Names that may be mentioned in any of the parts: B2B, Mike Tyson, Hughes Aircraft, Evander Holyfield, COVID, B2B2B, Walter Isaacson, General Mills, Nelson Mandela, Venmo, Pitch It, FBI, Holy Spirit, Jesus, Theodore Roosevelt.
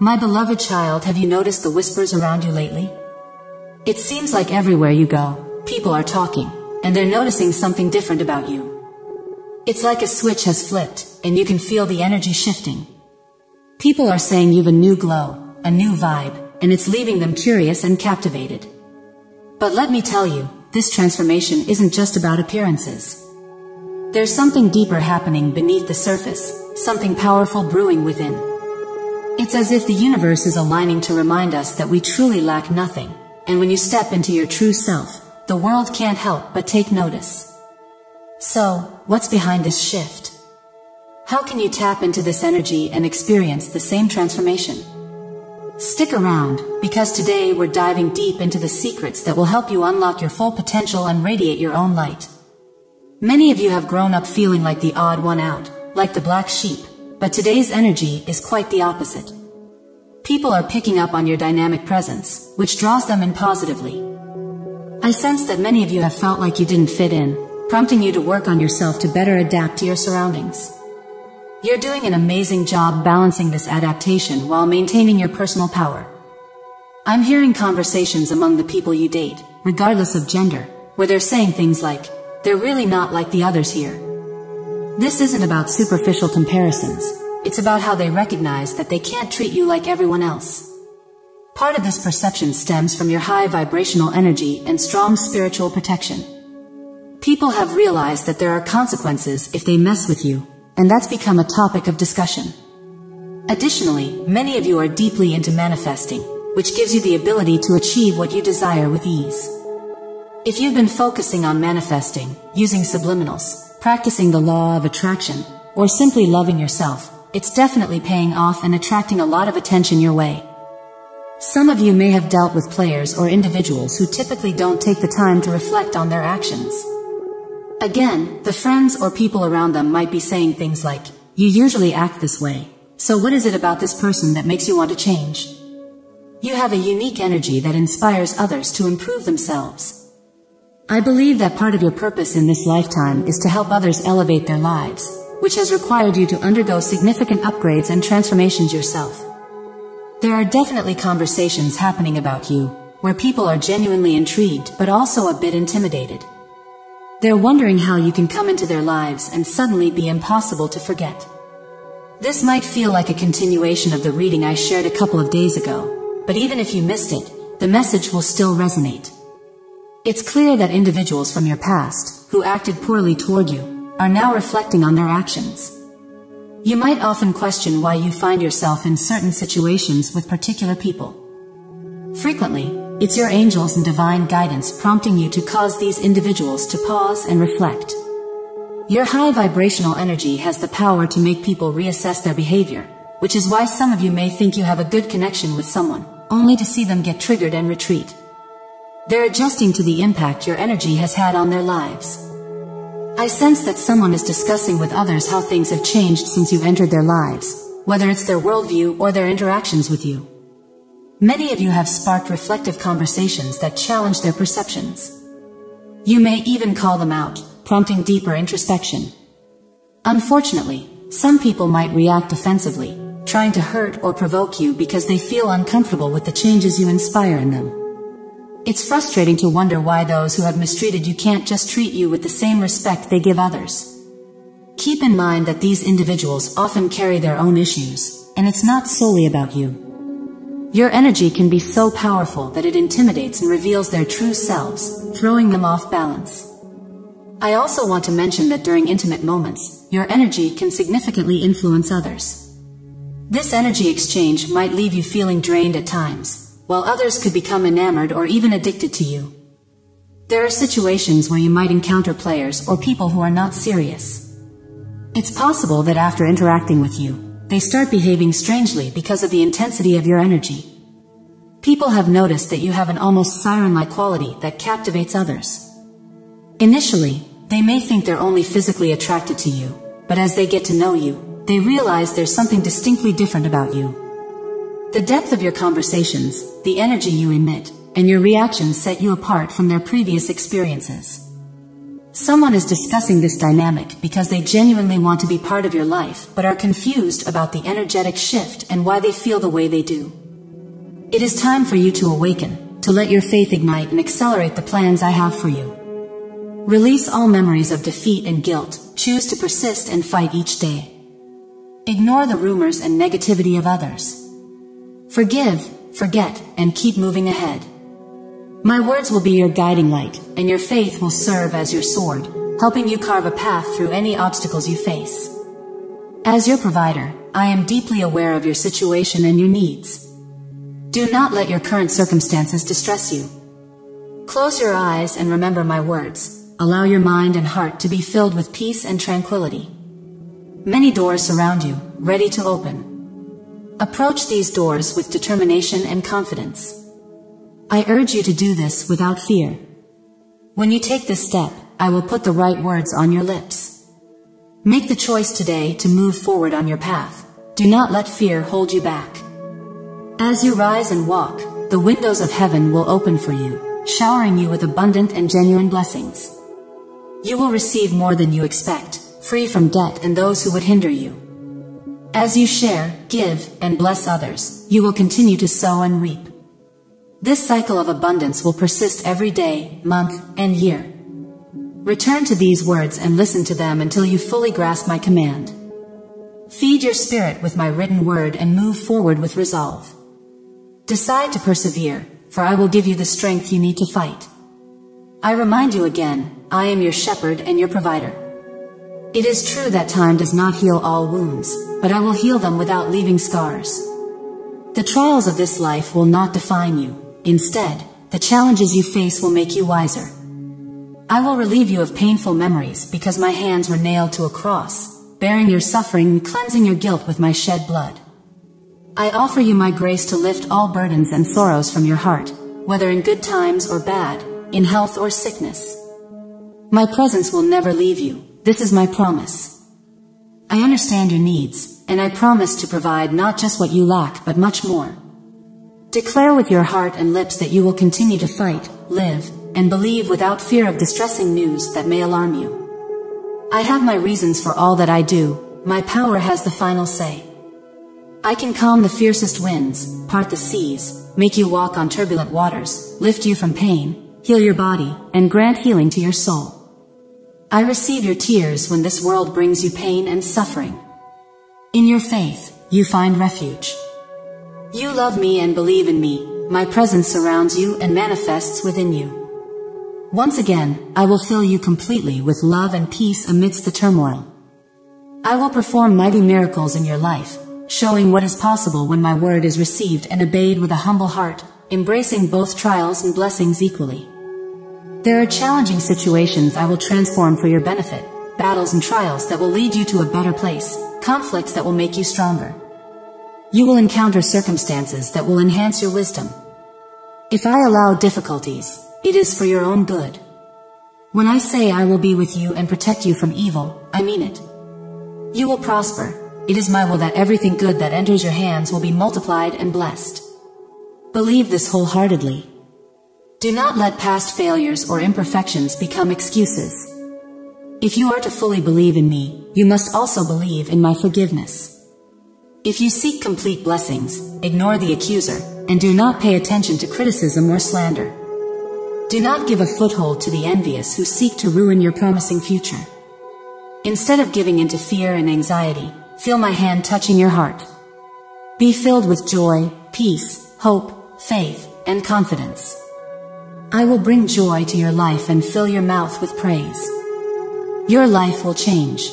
My beloved child, have you noticed the whispers around you lately? It seems like everywhere you go, people are talking, and they're noticing something different about you. It's like a switch has flipped, and you can feel the energy shifting. People are saying you've a new glow, a new vibe, and it's leaving them curious and captivated. But let me tell you, this transformation isn't just about appearances. There's something deeper happening beneath the surface, something powerful brewing within. It's as if the universe is aligning to remind us that we truly lack nothing, and when you step into your true self, the world can't help but take notice. So, what's behind this shift? How can you tap into this energy and experience the same transformation? Stick around, because today we're diving deep into the secrets that will help you unlock your full potential and radiate your own light. Many of you have grown up feeling like the odd one out, like the black sheep. But today's energy is quite the opposite. People are picking up on your dynamic presence, which draws them in positively. I sense that many of you have felt like you didn't fit in, prompting you to work on yourself to better adapt to your surroundings. You're doing an amazing job balancing this adaptation while maintaining your personal power. I'm hearing conversations among the people you date, regardless of gender, where they're saying things like, "They're really not like the others here." This isn't about superficial comparisons. It's about how they recognize that they can't treat you like everyone else. Part of this perception stems from your high vibrational energy and strong spiritual protection. People have realized that there are consequences if they mess with you, and that's become a topic of discussion. Additionally, many of you are deeply into manifesting, which gives you the ability to achieve what you desire with ease. If you've been focusing on manifesting, using subliminals, practicing the law of attraction, or simply loving yourself, it's definitely paying off and attracting a lot of attention your way. Some of you may have dealt with players or individuals who typically don't take the time to reflect on their actions. Again, the friends or people around them might be saying things like, "You usually act this way, so what is it about this person that makes you want to change?" You have a unique energy that inspires others to improve themselves. I believe that part of your purpose in this lifetime is to help others elevate their lives, which has required you to undergo significant upgrades and transformations yourself. There are definitely conversations happening about you, where people are genuinely intrigued but also a bit intimidated. They're wondering how you can come into their lives and suddenly be impossible to forget. This might feel like a continuation of the reading I shared a couple of days ago, but even if you missed it, the message will still resonate. It's clear that individuals from your past, who acted poorly toward you, are now reflecting on their actions. You might often question why you find yourself in certain situations with particular people. Frequently, it's your angels and divine guidance prompting you to cause these individuals to pause and reflect. Your high vibrational energy has the power to make people reassess their behavior, which is why some of you may think you have a good connection with someone, only to see them get triggered and retreat. They're adjusting to the impact your energy has had on their lives. I sense that someone is discussing with others how things have changed since you entered their lives, whether it's their worldview or their interactions with you. Many of you have sparked reflective conversations that challenge their perceptions. You may even call them out, prompting deeper introspection. Unfortunately, some people might react offensively, trying to hurt or provoke you because they feel uncomfortable with the changes you inspire in them. It's frustrating to wonder why those who have mistreated you can't just treat you with the same respect they give others. Keep in mind that these individuals often carry their own issues, and it's not solely about you. Your energy can be so powerful that it intimidates and reveals their true selves, throwing them off balance. I also want to mention that during intimate moments, your energy can significantly influence others. This energy exchange might leave you feeling drained at times, while others could become enamored or even addicted to you. There are situations where you might encounter players or people who are not serious. It's possible that after interacting with you, they start behaving strangely because of the intensity of your energy. People have noticed that you have an almost siren-like quality that captivates others. Initially, they may think they're only physically attracted to you, but as they get to know you, they realize there's something distinctly different about you. The depth of your conversations, the energy you emit, and your reactions set you apart from their previous experiences. Someone is discussing this dynamic because they genuinely want to be part of your life, but are confused about the energetic shift and why they feel the way they do. It is time for you to awaken, to let your faith ignite and accelerate the plans I have for you. Release all memories of defeat and guilt, choose to persist and fight each day. Ignore the rumors and negativity of others. Forgive, forget, and keep moving ahead. My words will be your guiding light, and your faith will serve as your sword, helping you carve a path through any obstacles you face. As your provider, I am deeply aware of your situation and your needs. Do not let your current circumstances distress you. Close your eyes and remember my words. Allow your mind and heart to be filled with peace and tranquility. Many doors surround you, ready to open. Approach these doors with determination and confidence. I urge you to do this without fear. When you take this step, I will put the right words on your lips. Make the choice today to move forward on your path. Do not let fear hold you back. As you rise and walk, the windows of heaven will open for you, showering you with abundant and genuine blessings. You will receive more than you expect, free from debt and those who would hinder you. As you share, give, and bless others, you will continue to sow and reap. This cycle of abundance will persist every day, month, and year. Return to these words and listen to them until you fully grasp my command. Feed your spirit with my written word and move forward with resolve. Decide to persevere, for I will give you the strength you need to fight. I remind you again, I am your shepherd and your provider. It is true that time does not heal all wounds, but I will heal them without leaving scars. The trials of this life will not define you. Instead, the challenges you face will make you wiser. I will relieve you of painful memories because my hands were nailed to a cross, bearing your suffering and cleansing your guilt with my shed blood. I offer you my grace to lift all burdens and sorrows from your heart, whether in good times or bad, in health or sickness. My presence will never leave you. This is my promise. I understand your needs, and I promise to provide not just what you lack, but much more. Declare with your heart and lips that you will continue to fight, live, and believe without fear of distressing news that may alarm you. I have my reasons for all that I do. My power has the final say. I can calm the fiercest winds, part the seas, make you walk on turbulent waters, lift you from pain, heal your body, and grant healing to your soul. I receive your tears when this world brings you pain and suffering. In your faith, you find refuge. You love me and believe in me. My presence surrounds you and manifests within you. Once again, I will fill you completely with love and peace amidst the turmoil. I will perform mighty miracles in your life, showing what is possible when my word is received and obeyed with a humble heart, embracing both trials and blessings equally. There are challenging situations I will transform for your benefit, battles and trials that will lead you to a better place, conflicts that will make you stronger. You will encounter circumstances that will enhance your wisdom. If I allow difficulties, it is for your own good. When I say I will be with you and protect you from evil, I mean it. You will prosper. It is my will that everything good that enters your hands will be multiplied and blessed. Believe this wholeheartedly. Do not let past failures or imperfections become excuses. If you are to fully believe in me, you must also believe in my forgiveness. If you seek complete blessings, ignore the accuser, and do not pay attention to criticism or slander. Do not give a foothold to the envious who seek to ruin your promising future. Instead of giving into fear and anxiety, feel my hand touching your heart. Be filled with joy, peace, hope, faith, and confidence. I will bring joy to your life and fill your mouth with praise. Your life will change.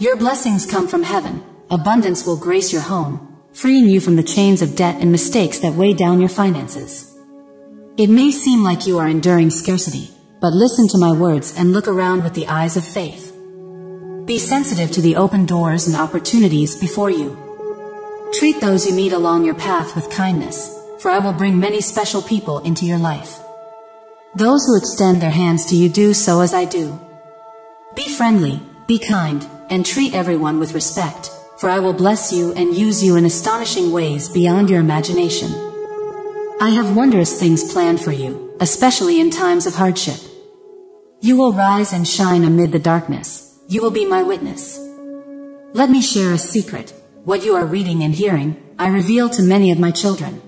Your blessings come from heaven. Abundance will grace your home, freeing you from the chains of debt and mistakes that weigh down your finances. It may seem like you are enduring scarcity, but listen to my words and look around with the eyes of faith. Be sensitive to the open doors and opportunities before you. Treat those you meet along your path with kindness, for I will bring many special people into your life. Those who extend their hands to you do so as I do. Be friendly, be kind, and treat everyone with respect, for I will bless you and use you in astonishing ways beyond your imagination. I have wondrous things planned for you, especially in times of hardship. You will rise and shine amid the darkness. You will be my witness. Let me share a secret. What you are reading and hearing, I reveal to many of my children.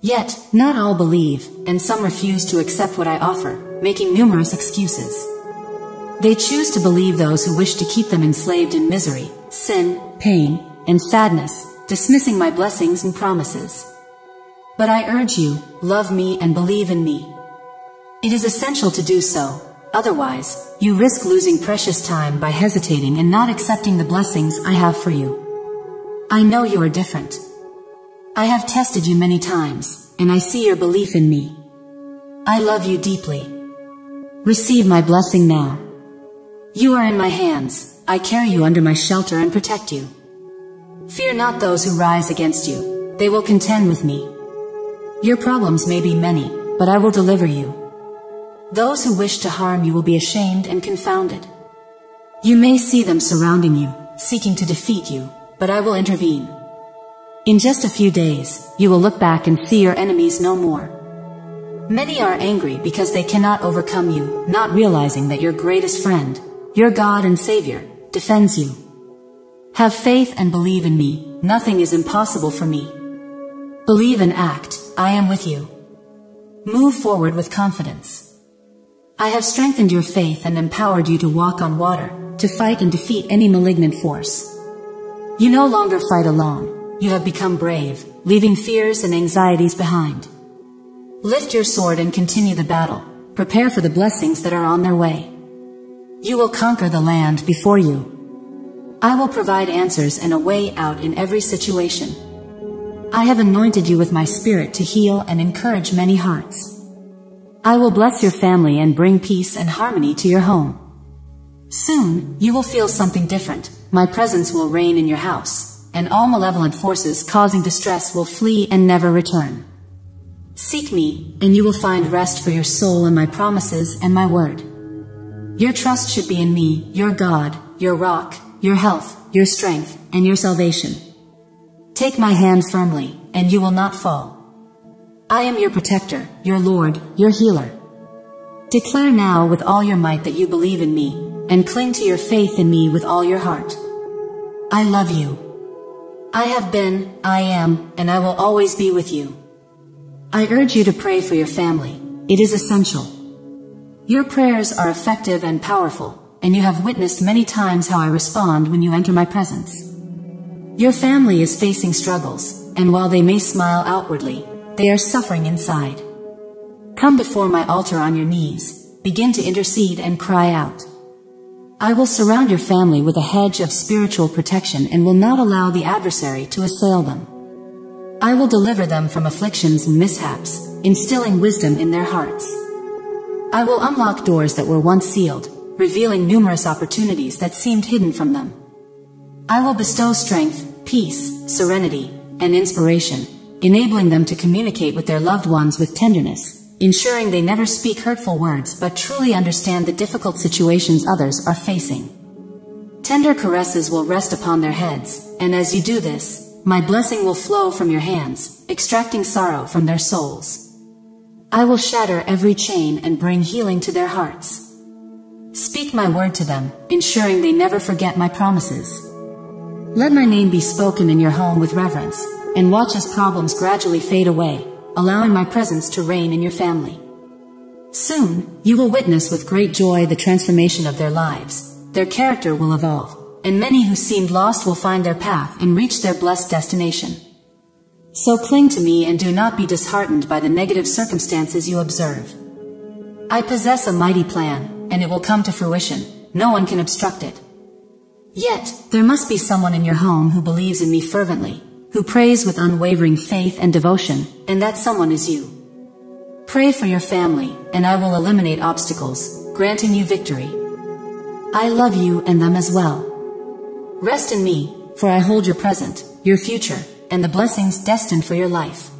Yet, not all believe, and some refuse to accept what I offer, making numerous excuses. They choose to believe those who wish to keep them enslaved in misery, sin, pain, and sadness, dismissing my blessings and promises. But I urge you, love me and believe in me. It is essential to do so, otherwise, you risk losing precious time by hesitating and not accepting the blessings I have for you. I know you are different. I have tested you many times, and I see your belief in me. I love you deeply. Receive my blessing now. You are in my hands, I carry you under my shelter and protect you. Fear not those who rise against you, they will contend with me. Your problems may be many, but I will deliver you. Those who wish to harm you will be ashamed and confounded. You may see them surrounding you, seeking to defeat you, but I will intervene. In just a few days, you will look back and see your enemies no more. Many are angry because they cannot overcome you, not realizing that your greatest friend, your God and Savior, defends you. Have faith and believe in me. Nothing is impossible for me. Believe and act. I am with you. Move forward with confidence. I have strengthened your faith and empowered you to walk on water, to fight and defeat any malignant force. You no longer fight alone. You have become brave, leaving fears and anxieties behind. Lift your sword and continue the battle. Prepare for the blessings that are on their way. You will conquer the land before you. I will provide answers and a way out in every situation. I have anointed you with my spirit to heal and encourage many hearts. I will bless your family and bring peace and harmony to your home. Soon, you will feel something different. My presence will reign in your house, and all malevolent forces causing distress will flee and never return. Seek me, and you will find rest for your soul in my promises and my word. Your trust should be in me, your God, your rock, your health, your strength, and your salvation. Take my hand firmly, and you will not fall. I am your protector, your Lord, your healer. Declare now with all your might that you believe in me, and cling to your faith in me with all your heart. I love you. I have been, I am, and I will always be with you. I urge you to pray for your family. It is essential. Your prayers are effective and powerful, and you have witnessed many times how I respond when you enter my presence. Your family is facing struggles, and while they may smile outwardly, they are suffering inside. Come before my altar on your knees, begin to intercede and cry out. I will surround your family with a hedge of spiritual protection and will not allow the adversary to assail them. I will deliver them from afflictions and mishaps, instilling wisdom in their hearts. I will unlock doors that were once sealed, revealing numerous opportunities that seemed hidden from them. I will bestow strength, peace, serenity, and inspiration, enabling them to communicate with their loved ones with tenderness, ensuring they never speak hurtful words but truly understand the difficult situations others are facing. Tender caresses will rest upon their heads, and as you do this, my blessing will flow from your hands, extracting sorrow from their souls. I will shatter every chain and bring healing to their hearts. Speak my word to them, ensuring they never forget my promises. Let my name be spoken in your home with reverence, and watch as problems gradually fade away, allowing my presence to reign in your family. Soon, you will witness with great joy the transformation of their lives. Their character will evolve, and many who seemed lost will find their path and reach their blessed destination. So cling to me and do not be disheartened by the negative circumstances you observe. I possess a mighty plan, and it will come to fruition. No one can obstruct it. Yet, there must be someone in your home who believes in me fervently, who prays with unwavering faith and devotion, and that someone is you. Pray for your family, and I will eliminate obstacles, granting you victory. I love you and them as well. Rest in me, for I hold your present, your future, and the blessings destined for your life.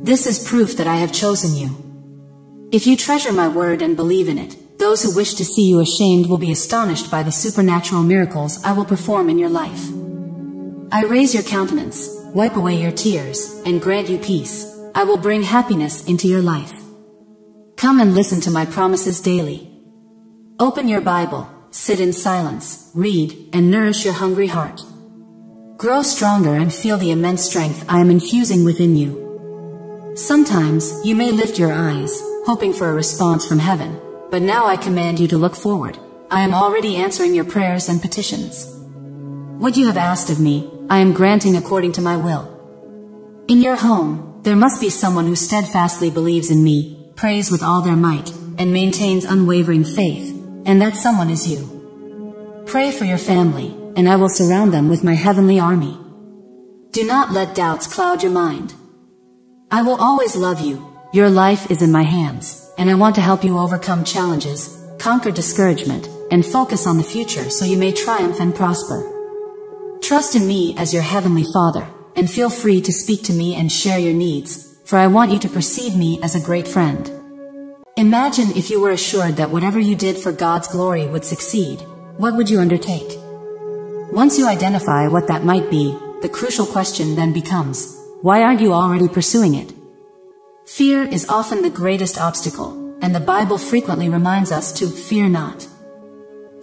This is proof that I have chosen you. If you treasure my word and believe in it, those who wish to see you ashamed will be astonished by the supernatural miracles I will perform in your life. I raise your countenance, wipe away your tears, and grant you peace. I will bring happiness into your life. Come and listen to my promises daily. Open your Bible, sit in silence, read, and nourish your hungry heart. Grow stronger and feel the immense strength I am infusing within you. Sometimes, you may lift your eyes, hoping for a response from heaven, but now I command you to look forward. I am already answering your prayers and petitions. What you have asked of me, I am granting according to my will. In your home, there must be someone who steadfastly believes in me, prays with all their might, and maintains unwavering faith, and that someone is you. Pray for your family, and I will surround them with my heavenly army. Do not let doubts cloud your mind. I will always love you. Your life is in my hands, and I want to help you overcome challenges, conquer discouragement, and focus on the future so you may triumph and prosper. Trust in me as your heavenly Father, and feel free to speak to me and share your needs, for I want you to perceive me as a great friend. Imagine if you were assured that whatever you did for God's glory would succeed. What would you undertake? Once you identify what that might be, the crucial question then becomes, why aren't you already pursuing it? Fear is often the greatest obstacle, and the Bible frequently reminds us to fear not.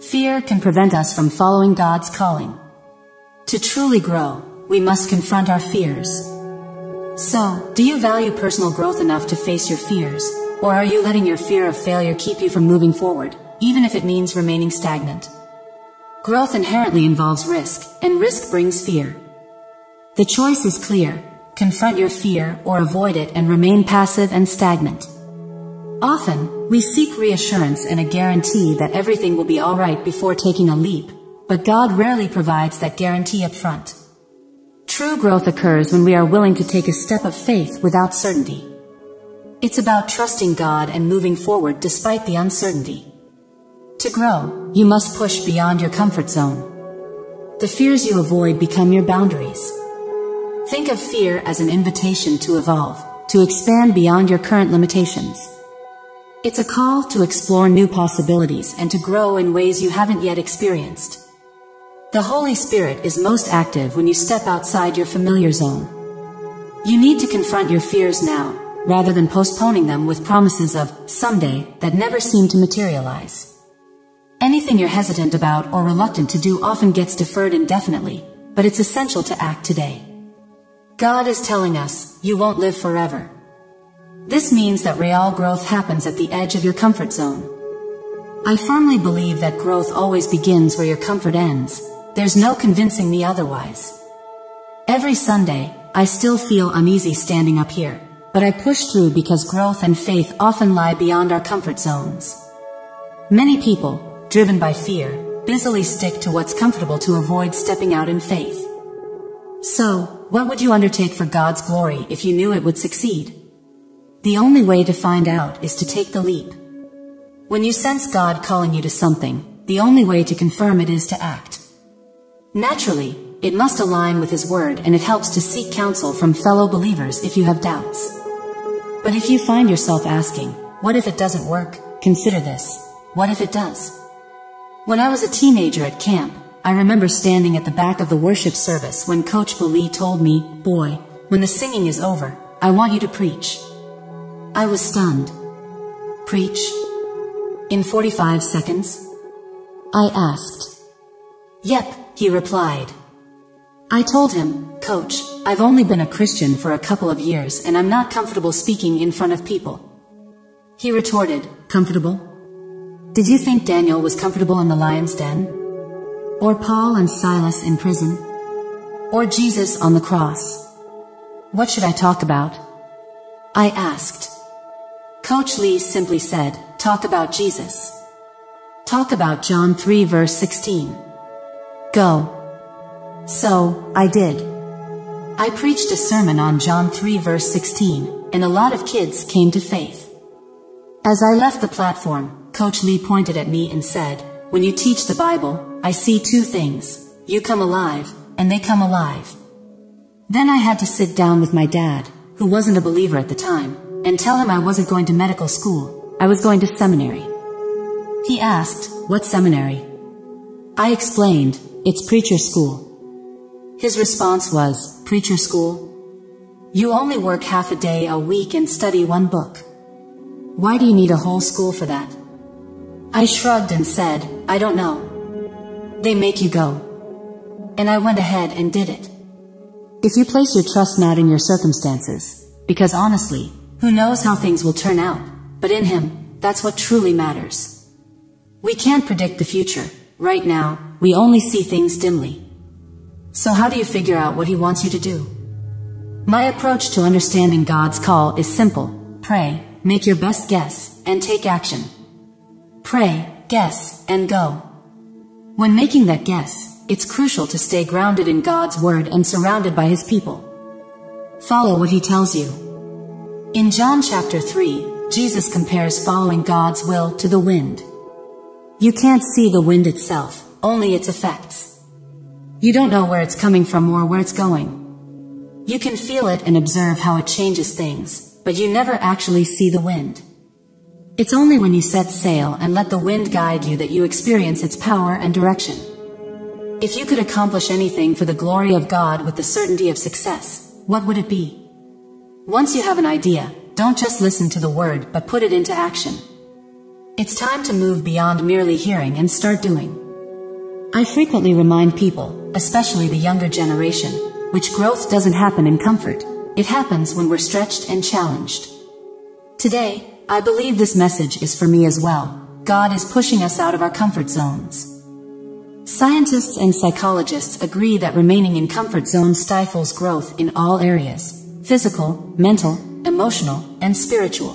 Fear can prevent us from following God's calling. To truly grow, we must confront our fears. So, do you value personal growth enough to face your fears? Or are you letting your fear of failure keep you from moving forward, even if it means remaining stagnant? Growth inherently involves risk, and risk brings fear. The choice is clear: confront your fear or avoid it and remain passive and stagnant. Often, we seek reassurance and a guarantee that everything will be all right before taking a leap, but God rarely provides that guarantee up front. True growth occurs when we are willing to take a step of faith without certainty. It's about trusting God and moving forward despite the uncertainty. To grow, you must push beyond your comfort zone. The fears you avoid become your boundaries. Think of fear as an invitation to evolve, to expand beyond your current limitations. It's a call to explore new possibilities and to grow in ways you haven't yet experienced. The Holy Spirit is most active when you step outside your familiar zone. You need to confront your fears now, rather than postponing them with promises of someday that never seem to materialize. Anything you're hesitant about or reluctant to do often gets deferred indefinitely, but it's essential to act today. God is telling us, you won't live forever. This means that real growth happens at the edge of your comfort zone. I firmly believe that growth always begins where your comfort ends. There's no convincing me otherwise. Every Sunday, I still feel uneasy standing up here, but I push through because growth and faith often lie beyond our comfort zones. Many people, driven by fear, busily stick to what's comfortable to avoid stepping out in faith. So, what would you undertake for God's glory if you knew it would succeed? The only way to find out is to take the leap. When you sense God calling you to something, the only way to confirm it is to act. Naturally, it must align with His Word, and it helps to seek counsel from fellow believers if you have doubts. But if you find yourself asking, what if it doesn't work? Consider this. What if it does? When I was a teenager at camp, I remember standing at the back of the worship service when Coach Billy told me, "Boy, when the singing is over, I want you to preach." I was stunned. Preach? In 45 seconds? I asked. "Yep," he replied. I told him, "Coach, I've only been a Christian for a couple of years and I'm not comfortable speaking in front of people." He retorted, "Comfortable? Did you think Daniel was comfortable in the lion's den? Or Paul and Silas in prison? Or Jesus on the cross? What should I talk about?" I asked. Coach Lee simply said, "Talk about Jesus. Talk about John 3 verse 16. Go." So, I did. I preached a sermon on John 3 verse 16, and a lot of kids came to faith. As I left the platform, Coach Lee pointed at me and said, "When you teach the Bible, I see two things. You come alive, and they come alive." Then I had to sit down with my dad, who wasn't a believer at the time, and tell him I wasn't going to medical school, I was going to seminary. He asked, "What seminary?" I explained, "It's preacher school." His response was, "Preacher school? You only work half a day a week and study one book. Why do you need a whole school for that?" I shrugged and said, I don't know. They make you go. And I went ahead and did it. If you place your trust not in your circumstances, because honestly, who knows how things will turn out, but in Him, that's what truly matters. We can't predict the future. Right now, we only see things dimly. So how do you figure out what He wants you to do? My approach to understanding God's call is simple. Pray, make your best guess, and take action. Pray, guess, and go. When making that guess, it's crucial to stay grounded in God's word and surrounded by His people. Follow what He tells you. In John chapter 3, Jesus compares following God's will to the wind. You can't see the wind itself, only its effects. You don't know where it's coming from or where it's going. You can feel it and observe how it changes things, but you never actually see the wind. It's only when you set sail and let the wind guide you that you experience its power and direction. If you could accomplish anything for the glory of God with the certainty of success, what would it be? Once you have an idea, don't just listen to the word, but put it into action. It's time to move beyond merely hearing and start doing. I frequently remind people, especially the younger generation, which growth doesn't happen in comfort. It happens when we're stretched and challenged. Today, I believe this message is for me as well. God is pushing us out of our comfort zones. Scientists and psychologists agree that remaining in comfort zone stifles growth in all areas: physical, mental, emotional, and spiritual.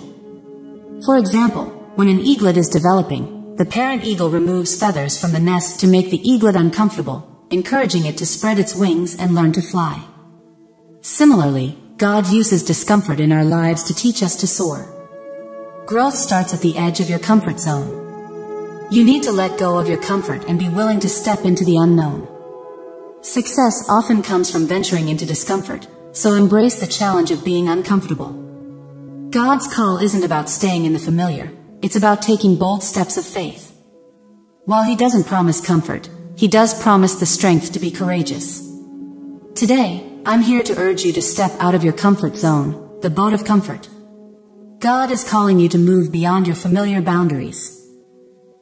For example, when an eaglet is developing, the parent eagle removes feathers from the nest to make the eaglet uncomfortable, encouraging it to spread its wings and learn to fly. Similarly, God uses discomfort in our lives to teach us to soar. Growth starts at the edge of your comfort zone. You need to let go of your comfort and be willing to step into the unknown. Success often comes from venturing into discomfort, so embrace the challenge of being uncomfortable. God's call isn't about staying in the familiar, it's about taking bold steps of faith. While He doesn't promise comfort, He does promise the strength to be courageous. Today, I'm here to urge you to step out of your comfort zone, the boat of comfort. God is calling you to move beyond your familiar boundaries.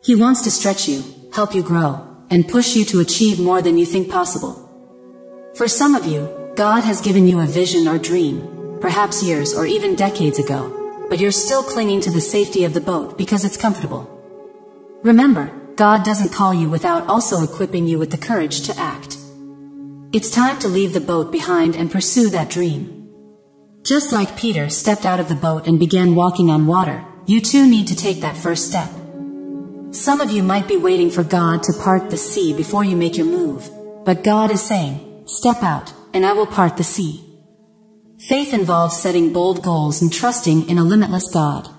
He wants to stretch you, help you grow, and push you to achieve more than you think possible. For some of you, God has given you a vision or dream, perhaps years or even decades ago, but you're still clinging to the safety of the boat because it's comfortable. Remember, God doesn't call you without also equipping you with the courage to act. It's time to leave the boat behind and pursue that dream. Just like Peter stepped out of the boat and began walking on water, you too need to take that first step. Some of you might be waiting for God to part the sea before you make your move, but God is saying, step out, and I will part the sea. Faith involves setting bold goals and trusting in a limitless God.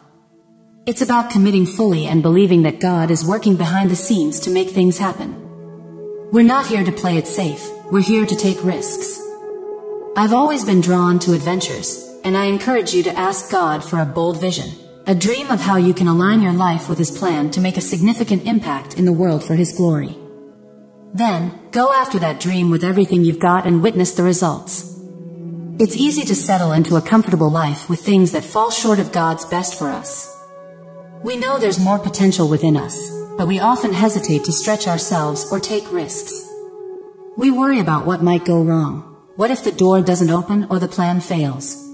It's about committing fully and believing that God is working behind the scenes to make things happen. We're not here to play it safe, we're here to take risks. I've always been drawn to adventures, and I encourage you to ask God for a bold vision. A dream of how you can align your life with His plan to make a significant impact in the world for His glory. Then, go after that dream with everything you've got and witness the results. It's easy to settle into a comfortable life with things that fall short of God's best for us. We know there's more potential within us, but we often hesitate to stretch ourselves or take risks. We worry about what might go wrong. What if the door doesn't open or the plan fails?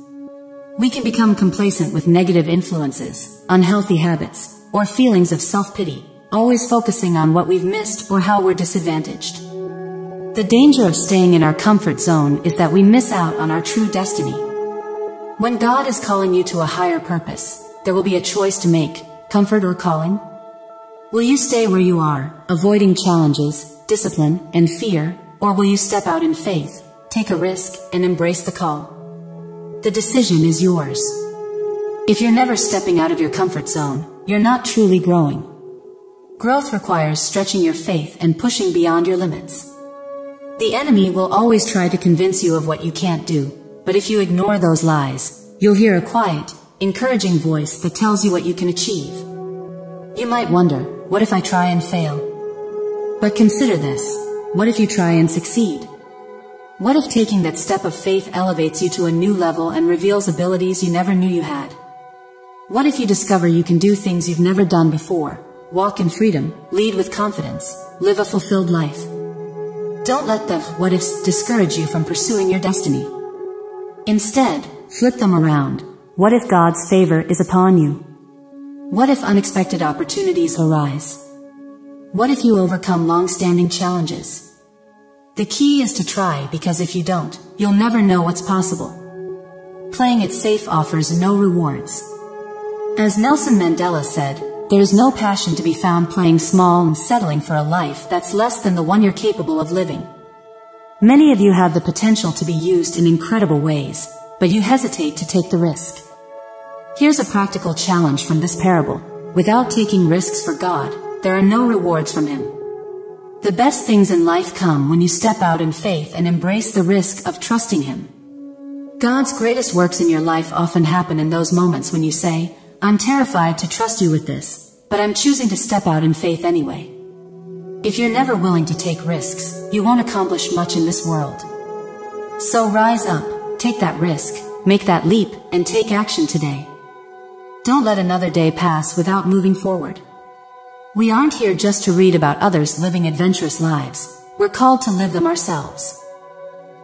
We can become complacent with negative influences, unhealthy habits, or feelings of self-pity, always focusing on what we've missed or how we're disadvantaged. The danger of staying in our comfort zone is that we miss out on our true destiny. When God is calling you to a higher purpose, there will be a choice to make: comfort or calling. Will you stay where you are, avoiding challenges, discipline, and fear, or will you step out in faith, take a risk, and embrace the call? The decision is yours. If you're never stepping out of your comfort zone, you're not truly growing. Growth requires stretching your faith and pushing beyond your limits. The enemy will always try to convince you of what you can't do, but if you ignore those lies, you'll hear a quiet, encouraging voice that tells you what you can achieve. You might wonder, what if I try and fail? But consider this, what if you try and succeed? What if taking that step of faith elevates you to a new level and reveals abilities you never knew you had? What if you discover you can do things you've never done before, walk in freedom, lead with confidence, live a fulfilled life. Don't let the what ifs discourage you from pursuing your destiny. Instead, flip them around. What if God's favor is upon you? What if unexpected opportunities arise? What if you overcome long-standing challenges? The key is to try, because if you don't, you'll never know what's possible. Playing it safe offers no rewards. As Nelson Mandela said, there's no passion to be found playing small and settling for a life that's less than the one you're capable of living. Many of you have the potential to be used in incredible ways, but you hesitate to take the risk. Here's a practical challenge from this parable. Without taking risks for God, there are no rewards from Him. The best things in life come when you step out in faith and embrace the risk of trusting Him. God's greatest works in your life often happen in those moments when you say, I'm terrified to trust you with this, but I'm choosing to step out in faith anyway. If you're never willing to take risks, you won't accomplish much in this world. So rise up, take that risk, make that leap, and take action today. Don't let another day pass without moving forward. We aren't here just to read about others living adventurous lives. We're called to live them ourselves.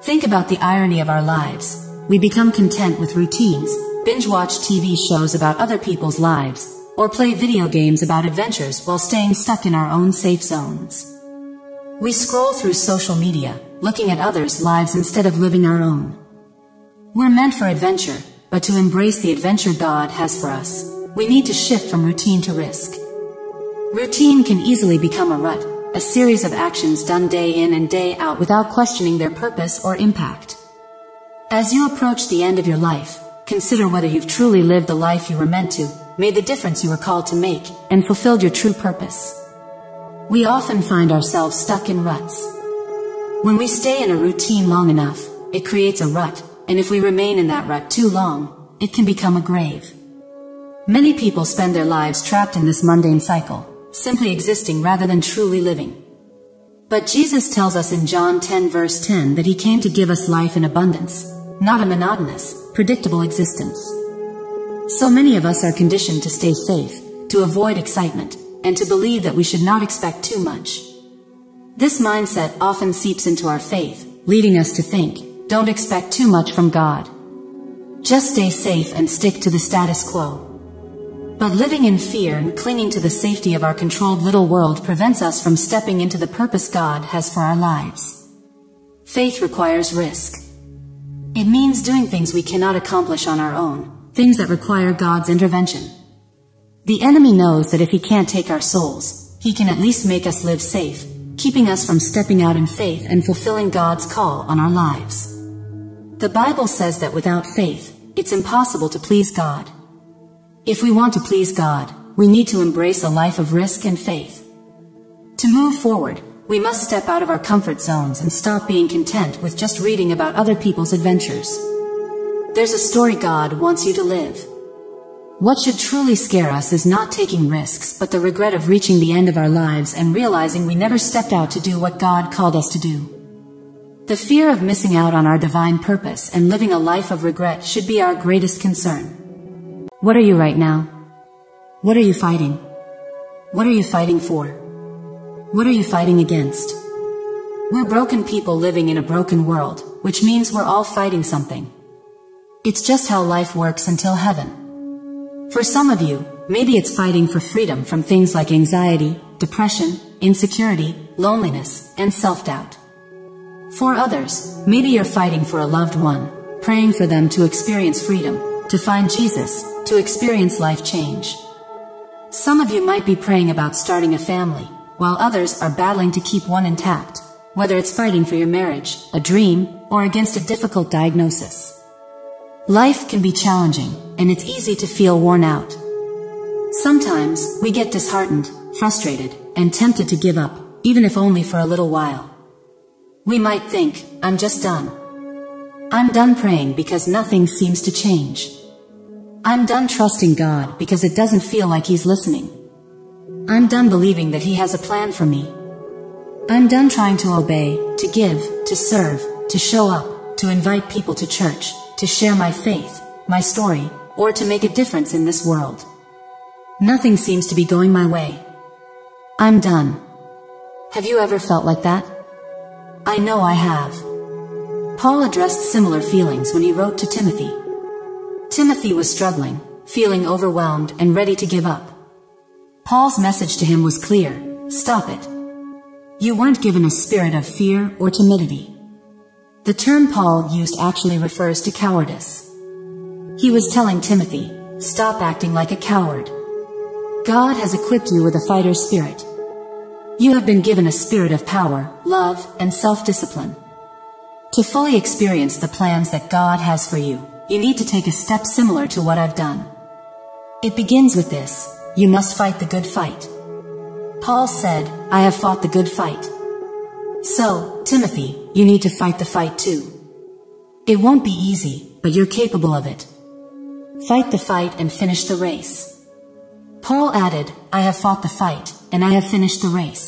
Think about the irony of our lives. We become content with routines, binge-watch TV shows about other people's lives, or play video games about adventures while staying stuck in our own safe zones. We scroll through social media, looking at others' lives instead of living our own. We're meant for adventure, but to embrace the adventure God has for us, we need to shift from routine to risk. Routine can easily become a rut, a series of actions done day in and day out without questioning their purpose or impact. As you approach the end of your life, consider whether you've truly lived the life you were meant to, made the difference you were called to make, and fulfilled your true purpose. We often find ourselves stuck in ruts. When we stay in a routine long enough, it creates a rut, and if we remain in that rut too long, it can become a grave. Many people spend their lives trapped in this mundane cycle, simply existing rather than truly living. But Jesus tells us in John 10 verse 10 that He came to give us life in abundance, not a monotonous, predictable existence. So many of us are conditioned to stay safe, to avoid excitement, and to believe that we should not expect too much. This mindset often seeps into our faith, leading us to think, don't expect too much from God. Just stay safe and stick to the status quo. But living in fear and clinging to the safety of our controlled little world prevents us from stepping into the purpose God has for our lives. Faith requires risk. It means doing things we cannot accomplish on our own, things that require God's intervention. The enemy knows that if he can't take our souls, he can at least make us live safe, keeping us from stepping out in faith and fulfilling God's call on our lives. The Bible says that without faith, it's impossible to please God. If we want to please God, we need to embrace a life of risk and faith. To move forward, we must step out of our comfort zones and stop being content with just reading about other people's adventures. There's a story God wants you to live. What should truly scare us is not taking risks, but the regret of reaching the end of our lives and realizing we never stepped out to do what God called us to do. The fear of missing out on our divine purpose and living a life of regret should be our greatest concern. What are you right now? What are you fighting? What are you fighting for? What are you fighting against? We're broken people living in a broken world, which means we're all fighting something. It's just how life works until heaven. For some of you, maybe it's fighting for freedom from things like anxiety, depression, insecurity, loneliness, and self-doubt. For others, maybe you're fighting for a loved one, praying for them to experience freedom, to find Jesus, to experience life change. Some of you might be praying about starting a family, while others are battling to keep one intact, whether it's fighting for your marriage, a dream, or against a difficult diagnosis. Life can be challenging, and it's easy to feel worn out. Sometimes, we get disheartened, frustrated, and tempted to give up, even if only for a little while. We might think, I'm just done. I'm done praying because nothing seems to change. I'm done trusting God because it doesn't feel like He's listening. I'm done believing that He has a plan for me. I'm done trying to obey, to give, to serve, to show up, to invite people to church, to share my faith, my story, or to make a difference in this world. Nothing seems to be going my way. I'm done. Have you ever felt like that? I know I have. Paul addressed similar feelings when he wrote to Timothy. Timothy was struggling, feeling overwhelmed and ready to give up. Paul's message to him was clear: stop it. You weren't given a spirit of fear or timidity. The term Paul used actually refers to cowardice. He was telling Timothy, stop acting like a coward. God has equipped you with a fighter's spirit. You have been given a spirit of power, love, and self-discipline. To fully experience the plans that God has for you, you need to take a step similar to what I've done. It begins with this: you must fight the good fight. Paul said, I have fought the good fight. So, Timothy, you need to fight the fight too. It won't be easy, but you're capable of it. Fight the fight and finish the race. Paul added, I have fought the fight, and I have finished the race.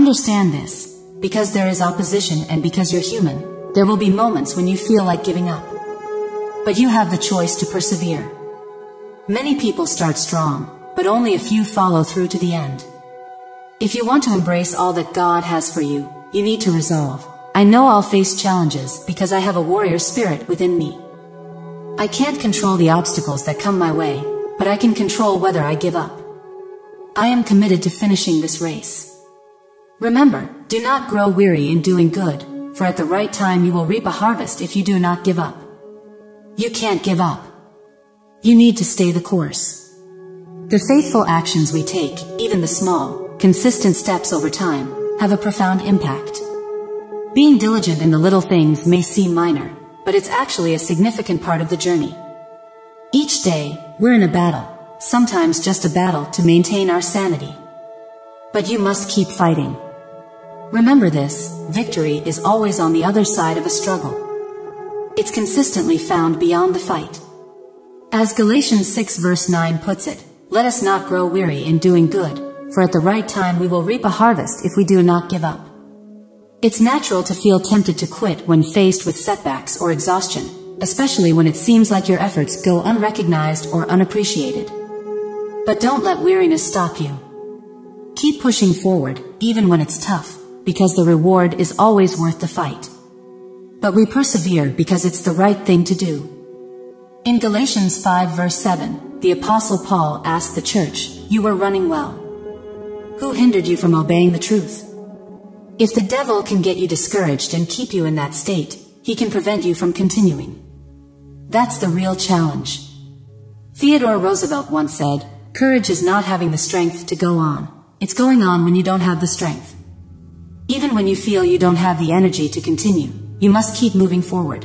Understand this, because there is opposition and because you're human, there will be moments when you feel like giving up. But you have the choice to persevere. Many people start strong, but only a few follow through to the end. If you want to embrace all that God has for you, you need to resolve, I know I'll face challenges because I have a warrior spirit within me. I can't control the obstacles that come my way, but I can control whether I give up. I am committed to finishing this race. Remember, do not grow weary in doing good, for at the right time you will reap a harvest if you do not give up. You can't give up. You need to stay the course. The faithful actions we take, even the small, consistent steps over time, have a profound impact. Being diligent in the little things may seem minor, but it's actually a significant part of the journey. Each day, we're in a battle, sometimes just a battle to maintain our sanity. But you must keep fighting. Remember this, victory is always on the other side of a struggle. It's consistently found beyond the fight. As Galatians 6 verse 9 puts it, let us not grow weary in doing good, for at the right time we will reap a harvest if we do not give up. It's natural to feel tempted to quit when faced with setbacks or exhaustion, especially when it seems like your efforts go unrecognized or unappreciated. But don't let weariness stop you. Keep pushing forward, even when it's tough, because the reward is always worth the fight. But we persevere because it's the right thing to do. In Galatians 5 verse 7, the Apostle Paul asked the church, you were running well. Who hindered you from obeying the truth? If the devil can get you discouraged and keep you in that state, he can prevent you from continuing. That's the real challenge. Theodore Roosevelt once said, courage is not having the strength to go on. It's going on when you don't have the strength. Even when you feel you don't have the energy to continue, you must keep moving forward.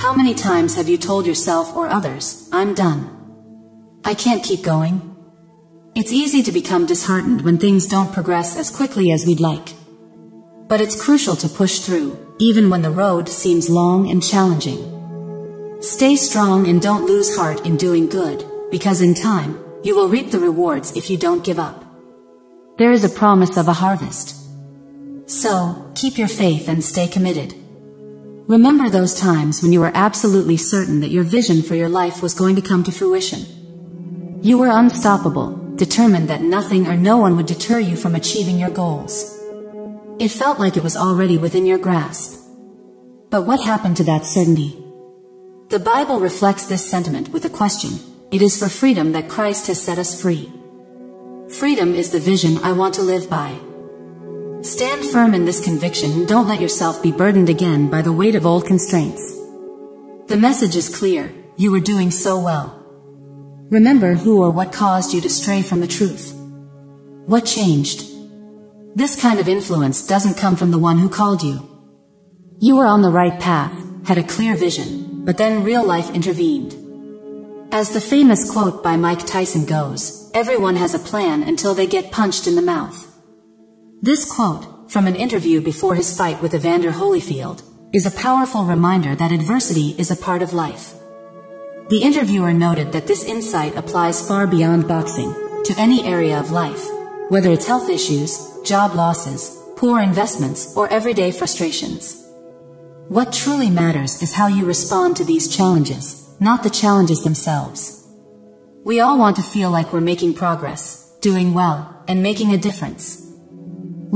How many times have you told yourself or others, I'm done. I can't keep going. It's easy to become disheartened when things don't progress as quickly as we'd like. But it's crucial to push through, even when the road seems long and challenging. Stay strong and don't lose heart in doing good, because in time, you will reap the rewards if you don't give up. There is a promise of a harvest. So, keep your faith and stay committed. Remember those times when you were absolutely certain that your vision for your life was going to come to fruition. You were unstoppable, determined that nothing or no one would deter you from achieving your goals. It felt like it was already within your grasp. But what happened to that certainty? The Bible reflects this sentiment with a question. It is for freedom that Christ has set us free. Freedom is the vision I want to live by. Stand firm in this conviction and don't let yourself be burdened again by the weight of old constraints. The message is clear. You were doing so well. Remember who or what caused you to stray from the truth. What changed? This kind of influence doesn't come from the one who called you. You were on the right path, had a clear vision, but then real life intervened. As the famous quote by Mike Tyson goes, everyone has a plan until they get punched in the mouth. This quote, from an interview before his fight with Evander Holyfield, is a powerful reminder that adversity is a part of life. The interviewer noted that this insight applies far beyond boxing, to any area of life, whether it's health issues, job losses, poor investments, or everyday frustrations. What truly matters is how you respond to these challenges, not the challenges themselves. We all want to feel like we're making progress, doing well, and making a difference.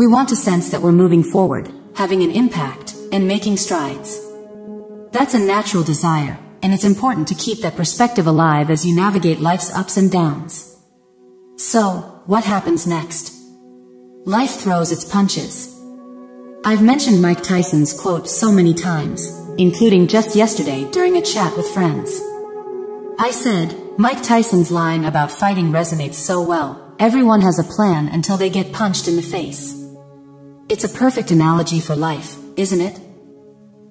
We want to sense that we're moving forward, having an impact, and making strides. That's a natural desire, and it's important to keep that perspective alive as you navigate life's ups and downs. So, what happens next? Life throws its punches. I've mentioned Mike Tyson's quote so many times, including just yesterday during a chat with friends. I said, Mike Tyson's line about fighting resonates so well. Everyone has a plan until they get punched in the face. It's a perfect analogy for life, isn't it?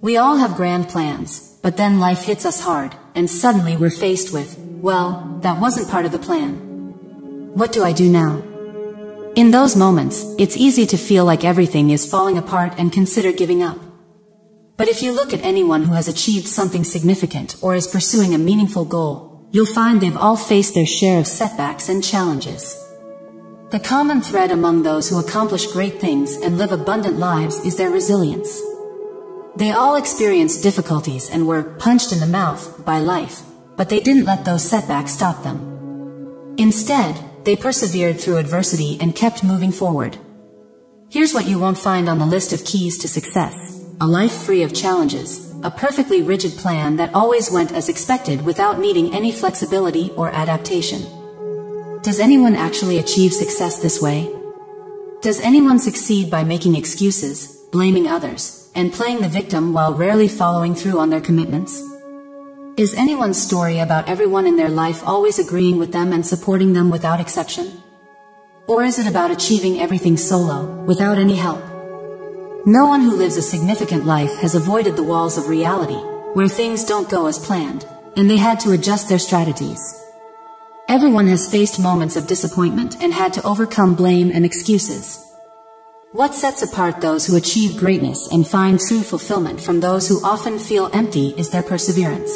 We all have grand plans, but then life hits us hard, and suddenly we're faced with, well, that wasn't part of the plan. What do I do now? In those moments, it's easy to feel like everything is falling apart and consider giving up. But if you look at anyone who has achieved something significant or is pursuing a meaningful goal, you'll find they've all faced their share of setbacks and challenges. The common thread among those who accomplish great things and live abundant lives is their resilience. They all experienced difficulties and were punched in the mouth by life, but they didn't let those setbacks stop them. Instead, they persevered through adversity and kept moving forward. Here's what you won't find on the list of keys to success. A life free of challenges, a perfectly rigid plan that always went as expected without needing any flexibility or adaptation. Does anyone actually achieve success this way? Does anyone succeed by making excuses, blaming others, and playing the victim while rarely following through on their commitments? Is anyone's story about everyone in their life always agreeing with them and supporting them without exception? Or is it about achieving everything solo, without any help? No one who lives a significant life has avoided the walls of reality, where things don't go as planned, and they had to adjust their strategies. Everyone has faced moments of disappointment and had to overcome blame and excuses. What sets apart those who achieve greatness and find true fulfillment from those who often feel empty is their perseverance.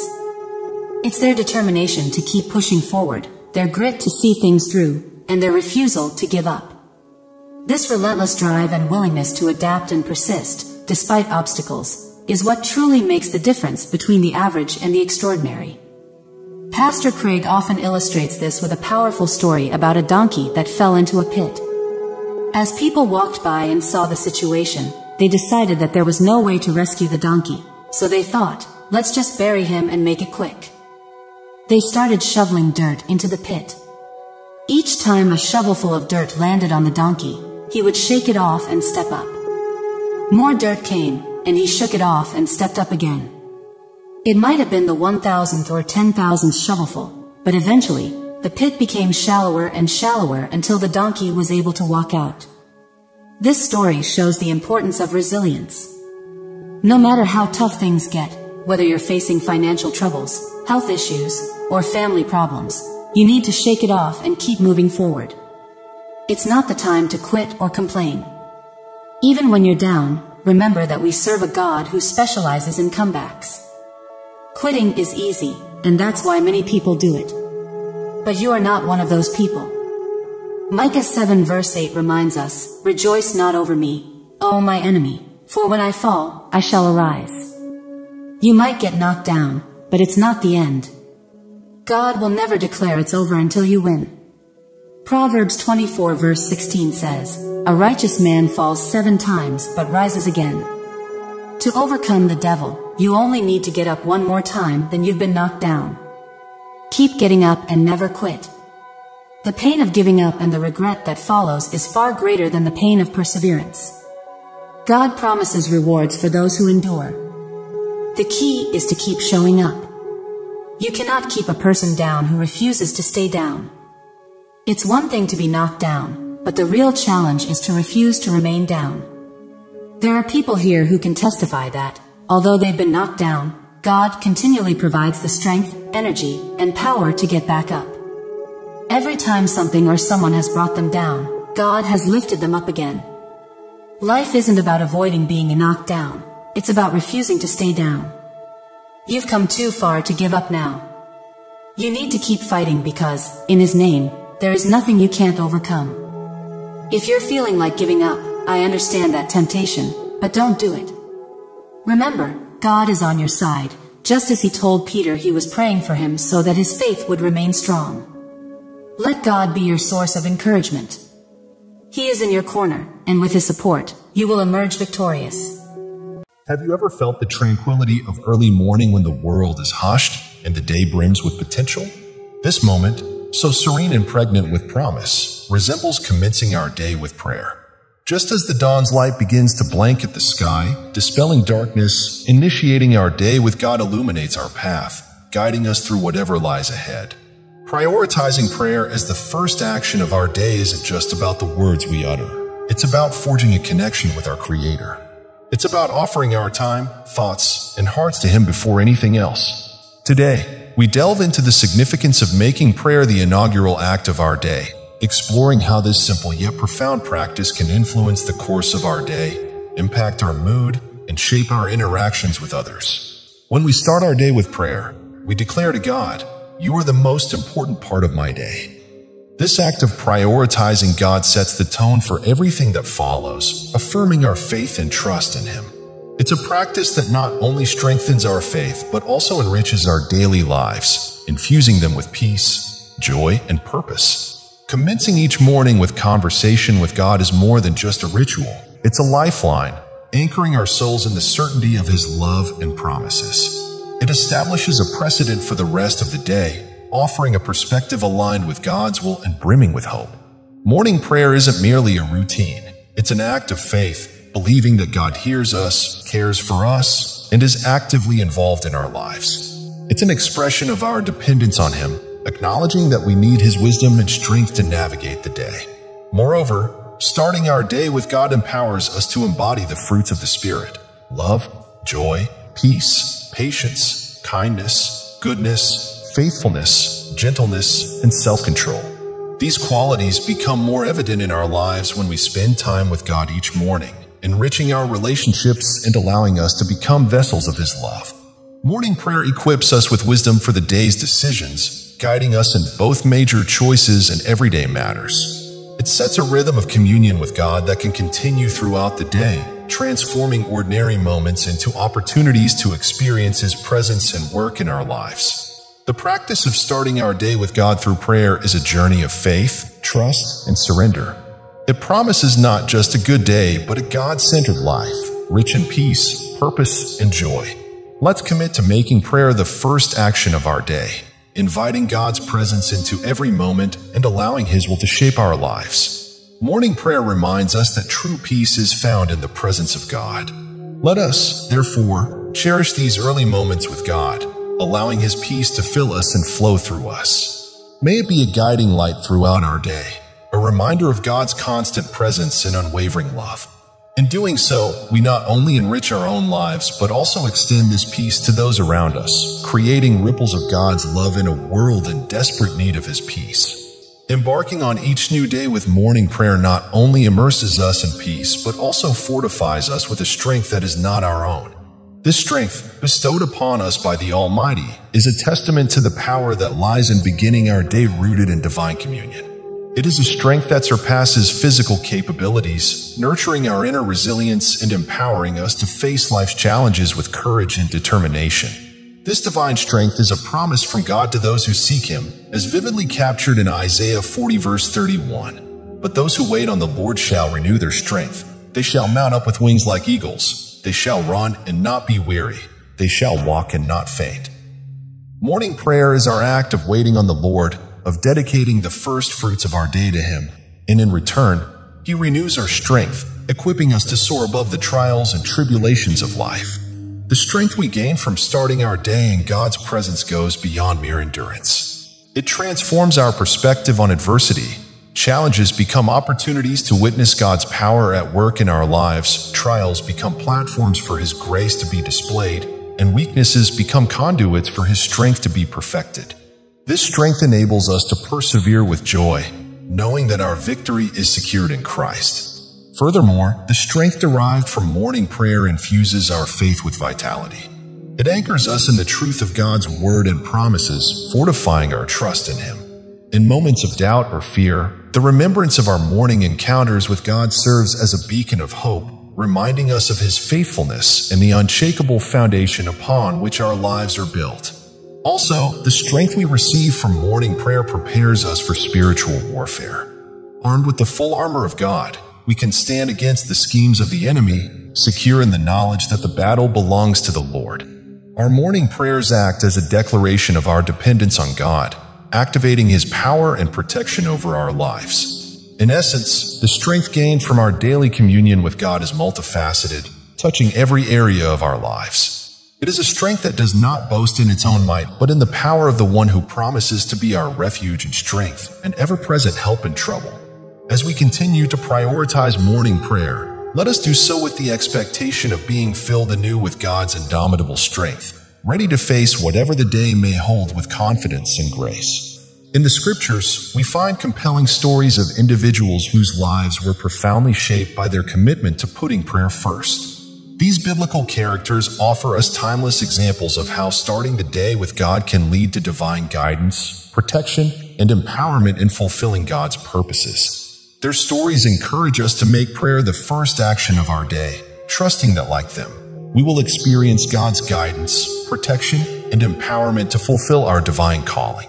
It's their determination to keep pushing forward, their grit to see things through, and their refusal to give up. This relentless drive and willingness to adapt and persist, despite obstacles, is what truly makes the difference between the average and the extraordinary. Pastor Craig often illustrates this with a powerful story about a donkey that fell into a pit. As people walked by and saw the situation, they decided that there was no way to rescue the donkey, so they thought, let's just bury him and make it quick. They started shoveling dirt into the pit. Each time a shovelful of dirt landed on the donkey, he would shake it off and step up. More dirt came, and he shook it off and stepped up again. It might have been the 1,000th or 10,000th shovelful, but eventually, the pit became shallower and shallower until the donkey was able to walk out. This story shows the importance of resilience. No matter how tough things get, whether you're facing financial troubles, health issues, or family problems, you need to shake it off and keep moving forward. It's not the time to quit or complain. Even when you're down, remember that we serve a God who specializes in comebacks. Quitting is easy, and that's why many people do it. But you are not one of those people. Micah 7 verse 8 reminds us, "Rejoice not over me, O my enemy, for when I fall, I shall arise." You might get knocked down, but it's not the end. God will never declare it's over until you win. Proverbs 24 verse 16 says, "A righteous man falls 7 times, but rises again." To overcome the devil, you only need to get up one more time than you've been knocked down. Keep getting up and never quit. The pain of giving up and the regret that follows is far greater than the pain of perseverance. God promises rewards for those who endure. The key is to keep showing up. You cannot keep a person down who refuses to stay down. It's one thing to be knocked down, but the real challenge is to refuse to remain down. There are people here who can testify that, although they've been knocked down, God continually provides the strength, energy, and power to get back up. Every time something or someone has brought them down, God has lifted them up again. Life isn't about avoiding being knocked down. It's about refusing to stay down. You've come too far to give up now. You need to keep fighting because, in His name, there is nothing you can't overcome. If you're feeling like giving up, I understand that temptation, but don't do it. Remember, God is on your side, just as He told Peter he was praying for him so that his faith would remain strong. Let God be your source of encouragement. He is in your corner, and with his support, you will emerge victorious. Have you ever felt the tranquility of early morning when the world is hushed and the day brims with potential? This moment, so serene and pregnant with promise, resembles commencing our day with prayer. Just as the dawn's light begins to blanket the sky, dispelling darkness, initiating our day with God illuminates our path, guiding us through whatever lies ahead. Prioritizing prayer as the first action of our day isn't just about the words we utter. It's about forging a connection with our Creator. It's about offering our time, thoughts, and hearts to Him before anything else. Today, we delve into the significance of making prayer the inaugural act of our day, exploring how this simple yet profound practice can influence the course of our day, impact our mood, and shape our interactions with others. When we start our day with prayer, we declare to God, "You are the most important part of my day." This act of prioritizing God sets the tone for everything that follows, affirming our faith and trust in Him. It's a practice that not only strengthens our faith, but also enriches our daily lives, infusing them with peace, joy, and purpose. Commencing each morning with conversation with God is more than just a ritual. It's a lifeline, anchoring our souls in the certainty of His love and promises. It establishes a precedent for the rest of the day, offering a perspective aligned with God's will and brimming with hope. Morning prayer isn't merely a routine. It's an act of faith, believing that God hears us, cares for us, and is actively involved in our lives. It's an expression of our dependence on Him, acknowledging that we need His wisdom and strength to navigate the day. Moreover, starting our day with God empowers us to embody the fruits of the Spirit: love, joy, peace, patience, kindness, goodness, faithfulness, gentleness, and self-control. These qualities become more evident in our lives when we spend time with God each morning, enriching our relationships and allowing us to become vessels of His love. Morning prayer equips us with wisdom for the day's decisions, guiding us in both major choices and everyday matters. It sets a rhythm of communion with God that can continue throughout the day, transforming ordinary moments into opportunities to experience His presence and work in our lives. The practice of starting our day with God through prayer is a journey of faith, trust, and surrender. It promises not just a good day, but a God-centered life, rich in peace, purpose, and joy. Let's commit to making prayer the first action of our day, inviting God's presence into every moment and allowing His will to shape our lives. Morning prayer reminds us that true peace is found in the presence of God. Let us, therefore, cherish these early moments with God, allowing His peace to fill us and flow through us. May it be a guiding light throughout our day, a reminder of God's constant presence and unwavering love. In doing so, we not only enrich our own lives, but also extend this peace to those around us, creating ripples of God's love in a world in desperate need of His peace. Embarking on each new day with morning prayer not only immerses us in peace, but also fortifies us with a strength that is not our own. This strength, bestowed upon us by the Almighty, is a testament to the power that lies in beginning our day rooted in divine communion. It is a strength that surpasses physical capabilities, nurturing our inner resilience and empowering us to face life's challenges with courage and determination. This divine strength is a promise from God to those who seek Him, as vividly captured in Isaiah 40 verse 31. "But those who wait on the Lord shall renew their strength. They shall mount up with wings like eagles. They shall run and not be weary. They shall walk and not faint." Morning prayer is our act of waiting on the Lord, of dedicating the first fruits of our day to Him, and in return, He renews our strength, equipping us to soar above the trials and tribulations of life. The strength we gain from starting our day in God's presence goes beyond mere endurance. It transforms our perspective on adversity. Challenges become opportunities to witness God's power at work in our lives, trials become platforms for His grace to be displayed, and weaknesses become conduits for His strength to be perfected. This strength enables us to persevere with joy, knowing that our victory is secured in Christ. Furthermore, the strength derived from morning prayer infuses our faith with vitality. It anchors us in the truth of God's word and promises, fortifying our trust in Him. In moments of doubt or fear, the remembrance of our morning encounters with God serves as a beacon of hope, reminding us of His faithfulness and the unshakable foundation upon which our lives are built. Also, the strength we receive from morning prayer prepares us for spiritual warfare. Armed with the full armor of God, we can stand against the schemes of the enemy, secure in the knowledge that the battle belongs to the Lord. Our morning prayers act as a declaration of our dependence on God, activating His power and protection over our lives. In essence, the strength gained from our daily communion with God is multifaceted, touching every area of our lives. It is a strength that does not boast in its own might, but in the power of the one who promises to be our refuge and strength, an ever-present help in trouble. As we continue to prioritize morning prayer, let us do so with the expectation of being filled anew with God's indomitable strength, ready to face whatever the day may hold with confidence and grace. In the Scriptures, we find compelling stories of individuals whose lives were profoundly shaped by their commitment to putting prayer first. These biblical characters offer us timeless examples of how starting the day with God can lead to divine guidance, protection, and empowerment in fulfilling God's purposes. Their stories encourage us to make prayer the first action of our day, trusting that like them, we will experience God's guidance, protection, and empowerment to fulfill our divine calling.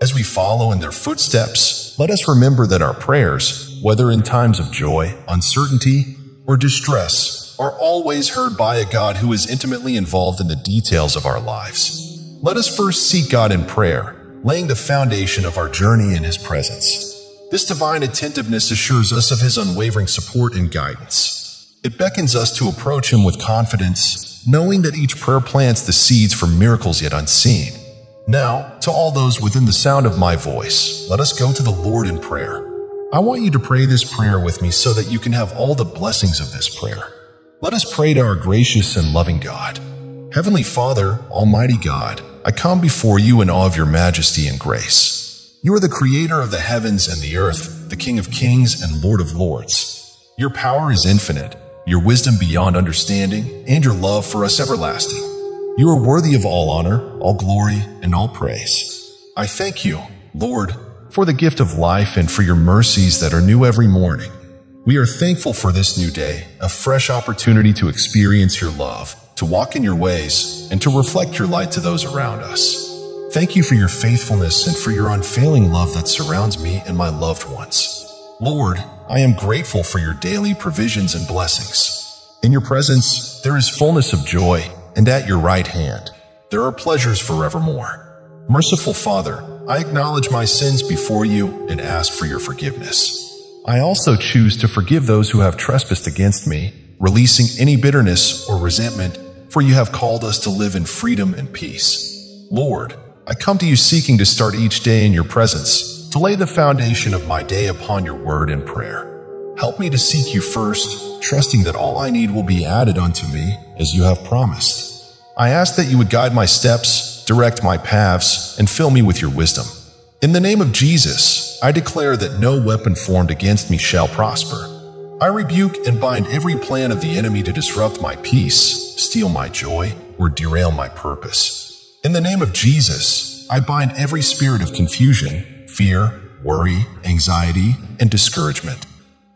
As we follow in their footsteps, let us remember that our prayers, whether in times of joy, uncertainty, or distress, are always heard by a God who is intimately involved in the details of our lives. Let us first seek God in prayer, laying the foundation of our journey in His presence. This divine attentiveness assures us of His unwavering support and guidance. It beckons us to approach Him with confidence, knowing that each prayer plants the seeds for miracles yet unseen. Now, to all those within the sound of my voice, let us go to the Lord in prayer. I want you to pray this prayer with me so that you can have all the blessings of this prayer. Let us pray to our gracious and loving God. Heavenly Father, Almighty God, I come before you in awe of your majesty and grace. You are the creator of the heavens and the earth, the King of kings and Lord of lords. Your power is infinite, your wisdom beyond understanding, and your love for us everlasting. You are worthy of all honor, all glory, and all praise. I thank you, Lord, for the gift of life and for your mercies that are new every morning. We are thankful for this new day, a fresh opportunity to experience your love, to walk in your ways, and to reflect your light to those around us. Thank you for your faithfulness and for your unfailing love that surrounds me and my loved ones. Lord, I am grateful for your daily provisions and blessings. In your presence, there is fullness of joy, and at your right hand, there are pleasures forevermore. Merciful Father, I acknowledge my sins before you and ask for your forgiveness. I also choose to forgive those who have trespassed against me, releasing any bitterness or resentment, for you have called us to live in freedom and peace. Lord, I come to you seeking to start each day in your presence, to lay the foundation of my day upon your word and prayer. Help me to seek you first, trusting that all I need will be added unto me, as you have promised. I ask that you would guide my steps, direct my paths, and fill me with your wisdom. In the name of Jesus, I declare that no weapon formed against me shall prosper. I rebuke and bind every plan of the enemy to disrupt my peace, steal my joy, or derail my purpose. In the name of Jesus, I bind every spirit of confusion, fear, worry, anxiety, and discouragement.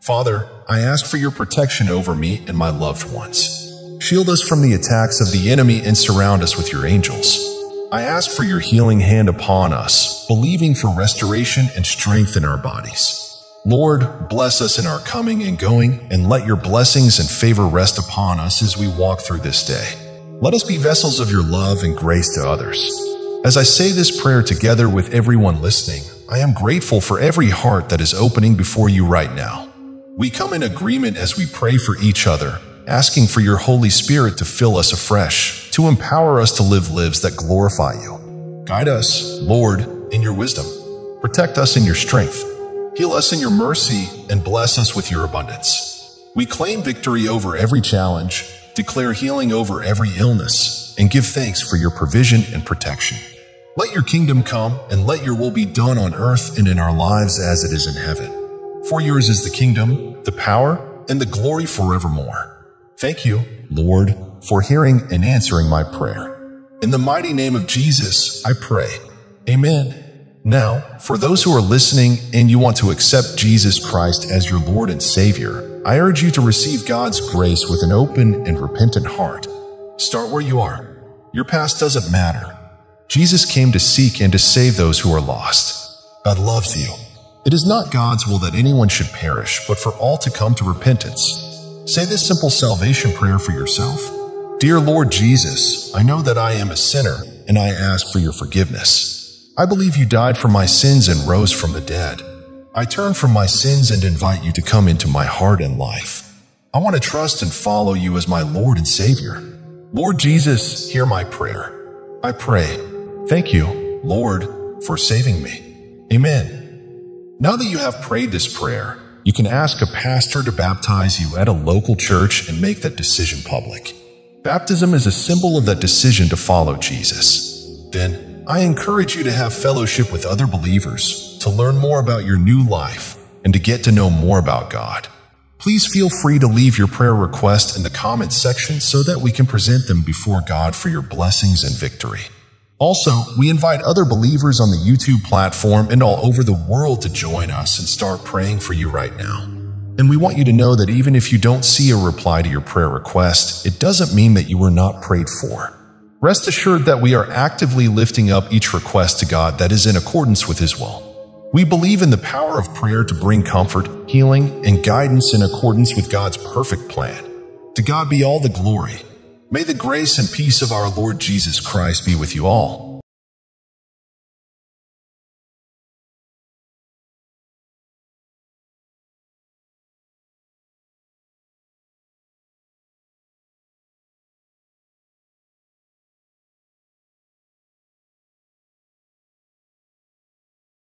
Father, I ask for your protection over me and my loved ones. Shield us from the attacks of the enemy and surround us with your angels. I ask for your healing hand upon us, believing for restoration and strength in our bodies. Lord, bless us in our coming and going, and let your blessings and favor rest upon us as we walk through this day. Let us be vessels of your love and grace to others. As I say this prayer together with everyone listening, I am grateful for every heart that is opening before you right now. We come in agreement as we pray for each other, asking for your Holy Spirit to fill us afresh, to empower us to live lives that glorify you. Guide us, Lord, in your wisdom. Protect us in your strength. Heal us in your mercy and bless us with your abundance. We claim victory over every challenge, declare healing over every illness, and give thanks for your provision and protection. Let your kingdom come, and let your will be done on earth and in our lives as it is in heaven. For yours is the kingdom, the power, and the glory forevermore. Thank you, Lord, for hearing and answering my prayer. In the mighty name of Jesus, I pray. Amen. Now, for those who are listening and you want to accept Jesus Christ as your Lord and Savior, I urge you to receive God's grace with an open and repentant heart. Start where you are. Your past doesn't matter. Jesus came to seek and to save those who are lost. God loves you. It is not God's will that anyone should perish, but for all to come to repentance. Say this simple salvation prayer for yourself. Dear Lord Jesus, I know that I am a sinner, and I ask for your forgiveness. I believe you died for my sins and rose from the dead. I turn from my sins and invite you to come into my heart and life. I want to trust and follow you as my Lord and Savior. Lord Jesus, hear my prayer. I pray. Thank you, Lord, for saving me. Amen. Now that you have prayed this prayer, you can ask a pastor to baptize you at a local church and make that decision public. Baptism is a symbol of that decision to follow Jesus. Then, I encourage you to have fellowship with other believers, to learn more about your new life, and to get to know more about God. Please feel free to leave your prayer request in the comments section so that we can present them before God for your blessings and victory. Also, we invite other believers on the YouTube platform and all over the world to join us and start praying for you right now. And we want you to know that even if you don't see a reply to your prayer request, it doesn't mean that you were not prayed for. Rest assured that we are actively lifting up each request to God that is in accordance with His will. We believe in the power of prayer to bring comfort, healing, and guidance in accordance with God's perfect plan. To God be all the glory. May the grace and peace of our Lord Jesus Christ be with you all.